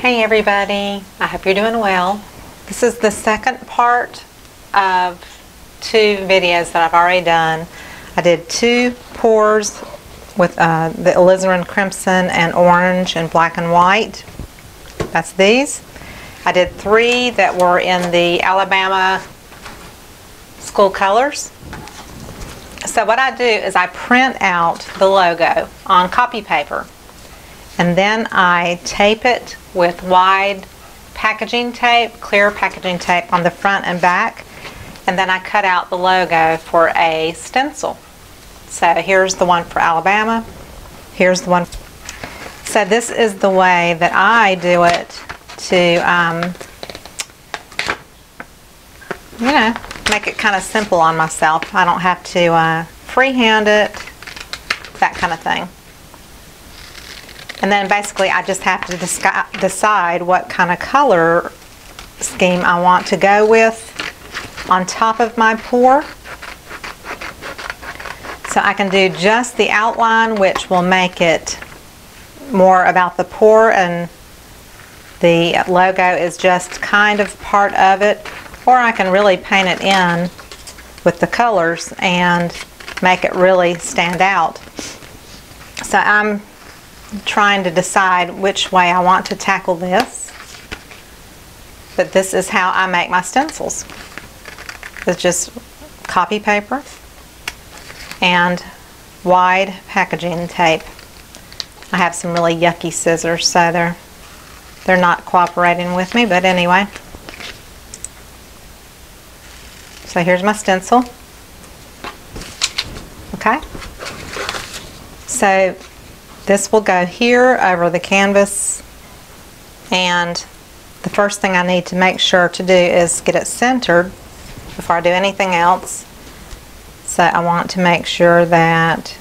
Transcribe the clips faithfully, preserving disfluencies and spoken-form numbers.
Hey everybody, I hope you're doing well. This is the second part of two videos that I've already done. I did two pours with uh, the alizarin crimson and orange and black and white. That's these. I did three that were in the Alabama school colors. So what I do is I print out the logo on copy paper, and then I tape it with wide packaging tape, clear packaging tape on the front and back, and then I cut out the logo for a stencil. So here's the one for Alabama, here's the one. So this is the way that I do it to, um, you know, make it kind of simple on myself. I don't have to uh, freehand it, that kind of thing. And then basically I just have to decide what kind of color scheme I want to go with on top of my pour. So I can do just the outline, which will make it more about the pour, and the logo is just kind of part of it. Or I can really paint it in with the colors and make it really stand out. So I'm trying to decide which way I want to tackle this, but this is how I make my stencils. It's just copy paper and wide packaging tape. I have some really yucky scissors, so they're they're not cooperating with me, but anyway. So here's my stencil. Okay, so this will go here over the canvas, and the first thing I need to make sure to do is get it centered before I do anything else. So I want to make sure that,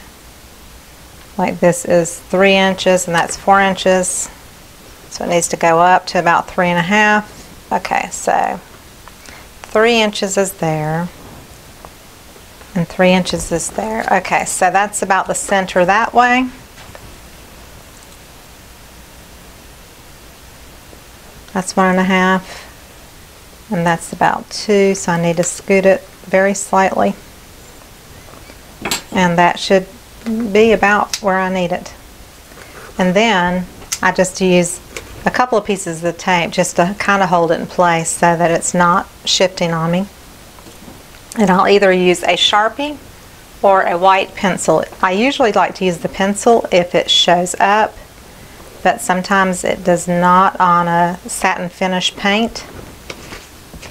like, this is three inches and that's four inches, so it needs to go up to about three and a half. Okay, so three inches is there and three inches is there. Okay, so that's about the center that way. That's one and a half, and that's about two, so I need to scoot it very slightly, and that should be about where I need it. And then I just use a couple of pieces of the tape just to kind of hold it in place so that it's not shifting on me. And I'll either use a Sharpie or a white pencil. I usually like to use the pencil if it shows up, but sometimes it does not on a satin finish paint,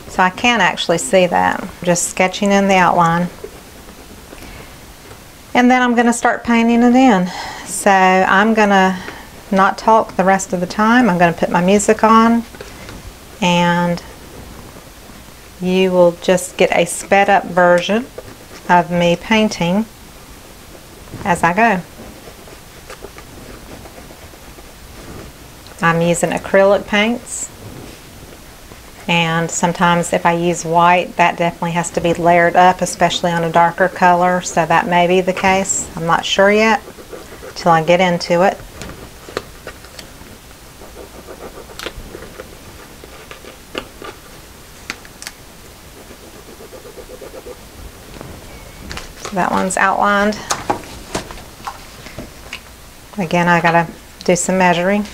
so I can actually see that. I'm just sketching in the outline, and then I'm going to start painting it in. So I'm going to not talk the rest of the time. I'm going to put my music on, and you will just get a sped up version of me painting as I go. I'm using acrylic paints, and sometimes if I use white, that definitely has to be layered up, especially on a darker color, so that may be the case. I'm not sure yet till I get into it. So that one's outlined. Again, I gotta do some measuring.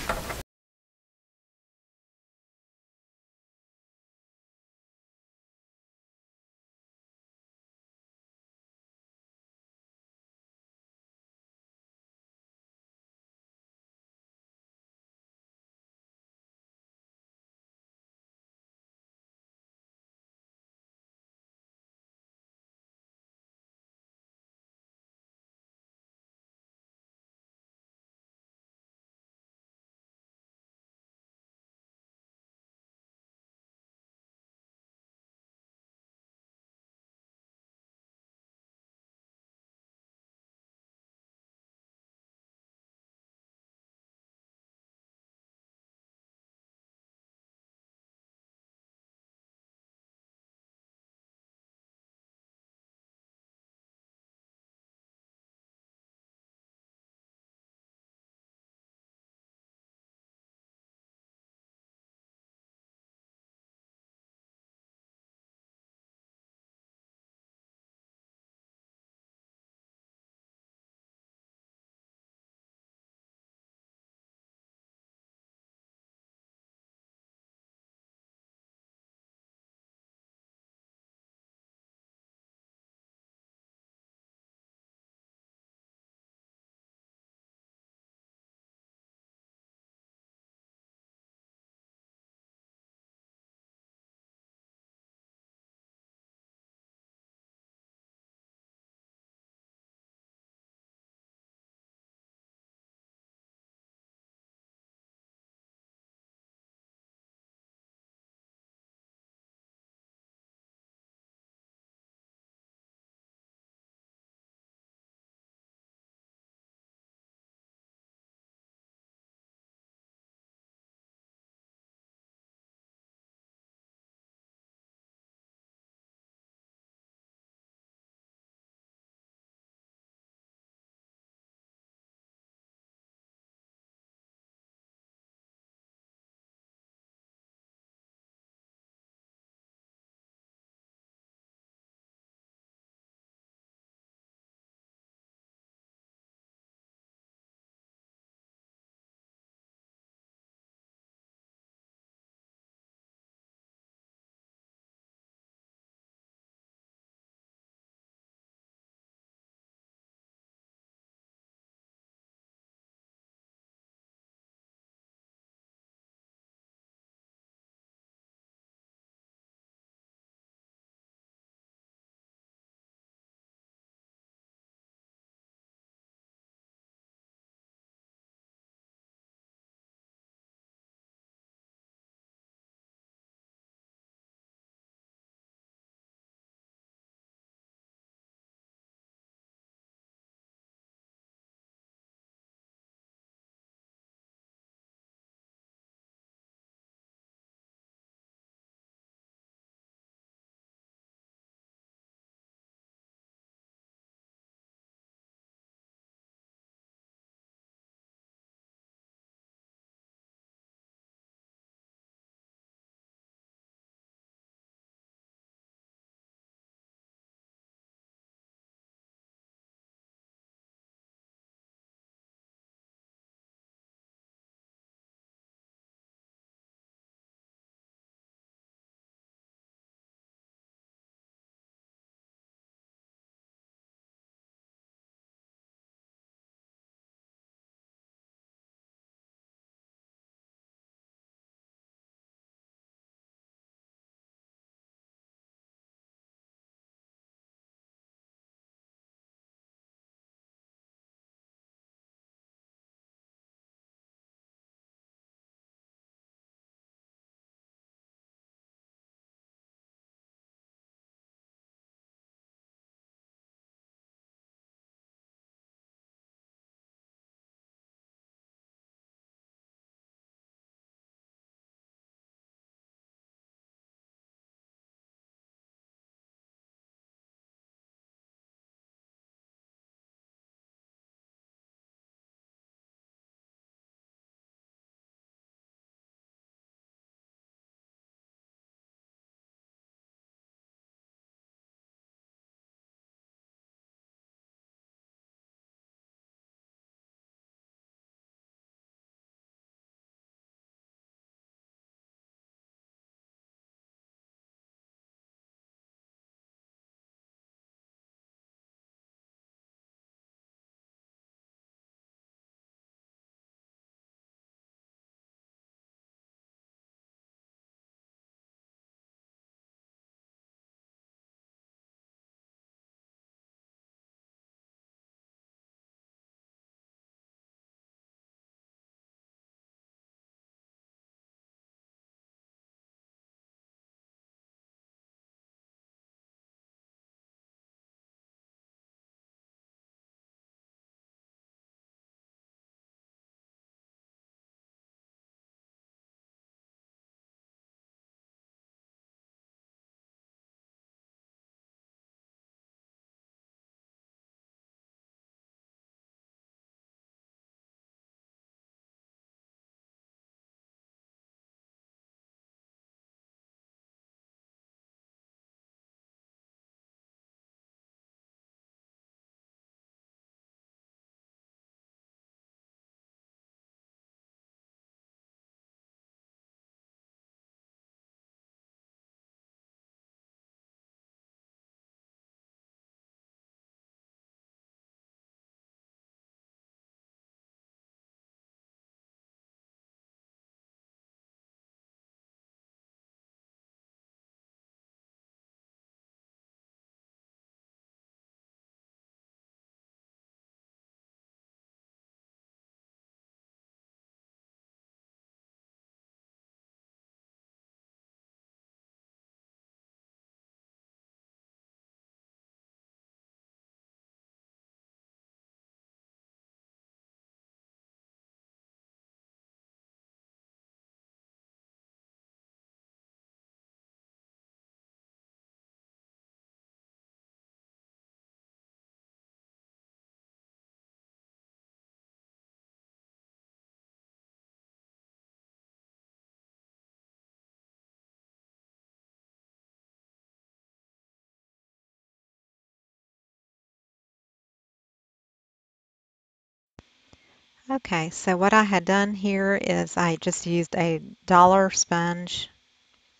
Okay, so what I had done here is I just used a dollar sponge,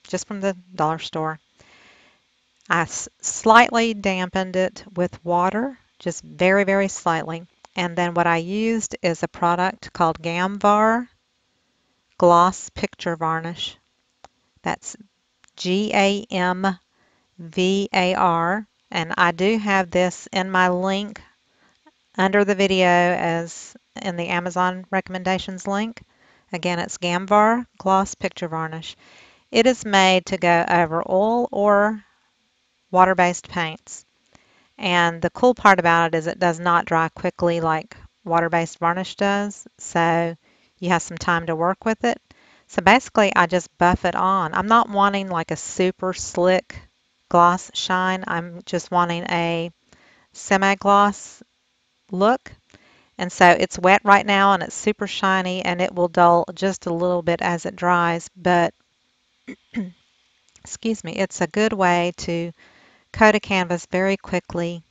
just from the dollar store. I s slightly dampened it with water, just very, very slightly. And then what I used is a product called Gamvar Gloss Picture Varnish. That's G A M V A R. And I do have this in my link under the video as in the Amazon recommendations link. Again, it's Gamvar Gloss Picture Varnish. It is made to go over oil or water-based paints. And the cool part about it is it does not dry quickly like water-based varnish does. So you have some time to work with it. So basically, I just buff it on. I'm not wanting like a super slick gloss shine. I'm just wanting a semi-gloss look. And so it's wet right now and it's super shiny and it will dull just a little bit as it dries. But, excuse me, it's a good way to coat a canvas very quickly.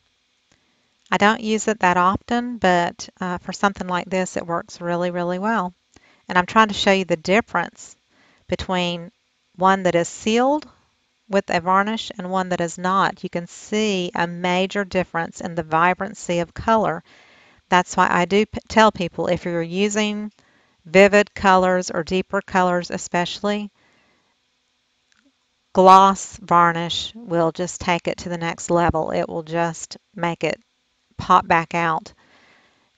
I don't use it that often, but uh, for something like this, it works really, really well. And I'm trying to show you the difference between one that is sealed with a varnish and one that is not. You can see a major difference in the vibrancy of color. That's why I do p tell people if you're using vivid colors or deeper colors especially, gloss varnish will just take it to the next level. It will just make it pop back out.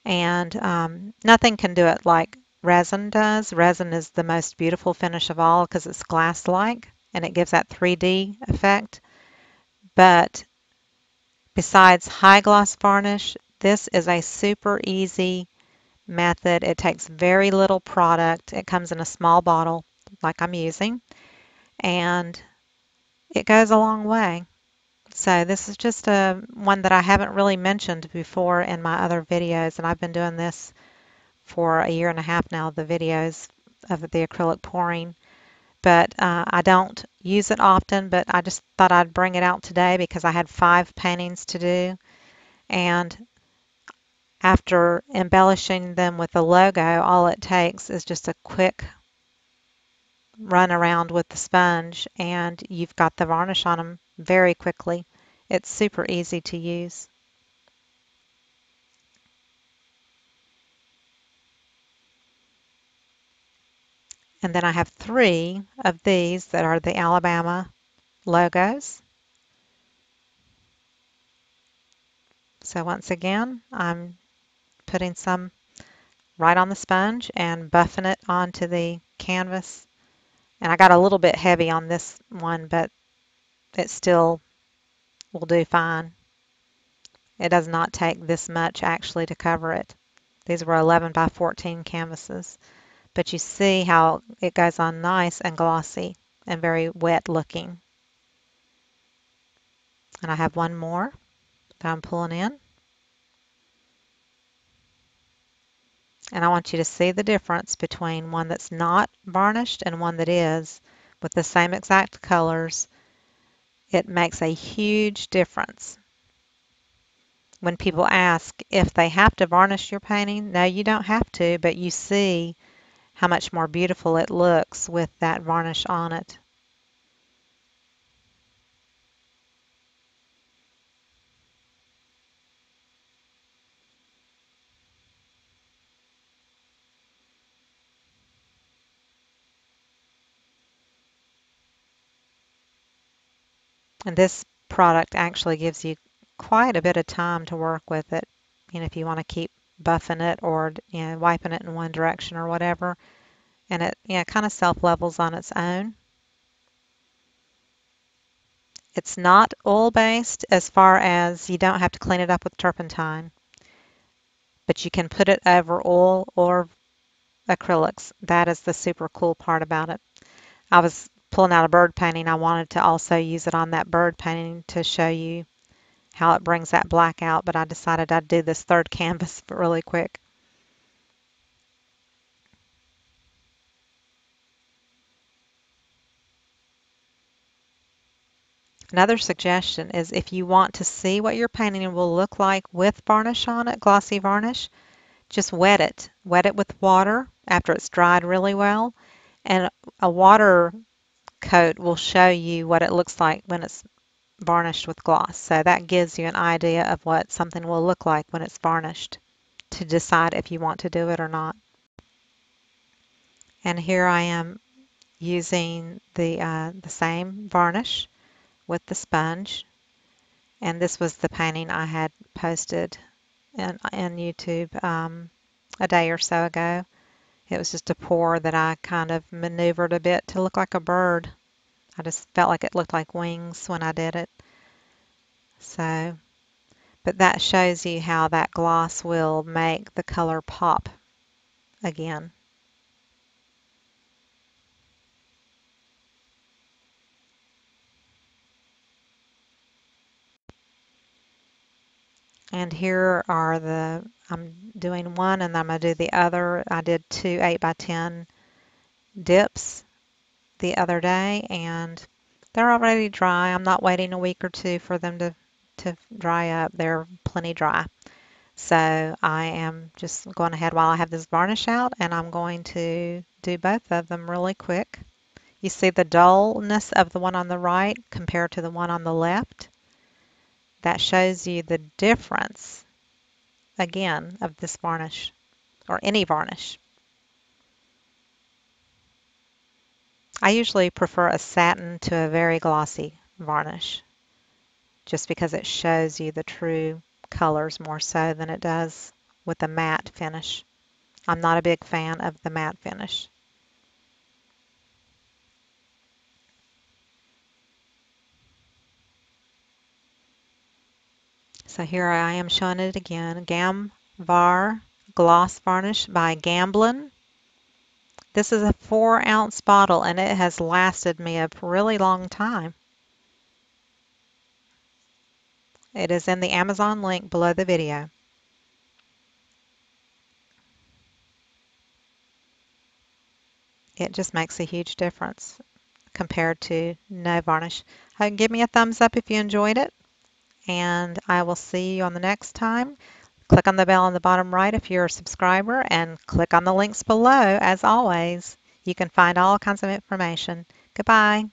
And um, nothing can do it like resin does. Resin is the most beautiful finish of all because it's glass-like and it gives that three D effect. But besides high gloss varnish, this is a super easy method. It takes very little product. It comes in a small bottle like I'm using and it goes a long way. So this is just a one that I haven't really mentioned before in my other videos, and I've been doing this for a year and a half now, the videos of the acrylic pouring. But uh, I don't use it often, but I just thought I'd bring it out today because I had five paintings to do. And after embellishing them with the logo, all it takes is just a quick run around with the sponge and you've got the varnish on them very quickly. It's super easy to use. And then I have three of these that are the Alabama logos. So once again, I'm putting some right on the sponge and buffing it onto the canvas. And I got a little bit heavy on this one, but it still will do fine. It does not take this much actually to cover it. These were eleven by fourteen canvases. But you see how it goes on nice and glossy and very wet looking. And I have one more that I'm pulling in. And I want you to see the difference between one that's not varnished and one that is with the same exact colors. It makes a huge difference. When people ask if they have to varnish your painting, no, you don't have to, but you see how much more beautiful it looks with that varnish on it. And this product actually gives you quite a bit of time to work with it. You know, if you want to keep buffing it or, you know, wiping it in one direction or whatever. And it, you know, kind of self-levels on its own. It's not oil-based as far as you don't have to clean it up with turpentine. But you can put it over oil or acrylics. That is the super cool part about it. I was pulling out a bird painting, I wanted to also use it on that bird painting to show you how it brings that black out, but I decided I'd do this third canvas really quick. Another suggestion is if you want to see what your painting will look like with varnish on it, glossy varnish, just wet it. Wet it with water after it's dried really well. And a water coat will show you what it looks like when it's varnished with gloss. So that gives you an idea of what something will look like when it's varnished to decide if you want to do it or not. And here I am using the, uh, the same varnish with the sponge. And this was the painting I had posted in, in YouTube um, a day or so ago. It was just a pour that I kind of maneuvered a bit to look like a bird. I just felt like it looked like wings when I did it. So, but that shows you how that gloss will make the color pop again. And here are the, I'm doing one and I'm going to do the other. I did two eight by ten dips the other day and they're already dry. I'm not waiting a week or two for them to, to dry up. They're plenty dry. So I am just going ahead while I have this varnish out and I'm going to do both of them really quick. You see the dullness of the one on the right compared to the one on the left. That shows you the difference, again, of this varnish, or any varnish. I usually prefer a satin to a very glossy varnish, just because it shows you the true colors more so than it does with a matte finish. I'm not a big fan of the matte finish. So here I am showing it again. Gamvar Gloss Varnish by Gamblin. This is a four ounce bottle and it has lasted me a really long time. It is in the Amazon link below the video. It just makes a huge difference compared to no varnish. Give me a thumbs up if you enjoyed it. And I will see you on the next time. Click on the bell on the bottom right if you're a subscriber and click on the links below. As always, you can find all kinds of information. Goodbye.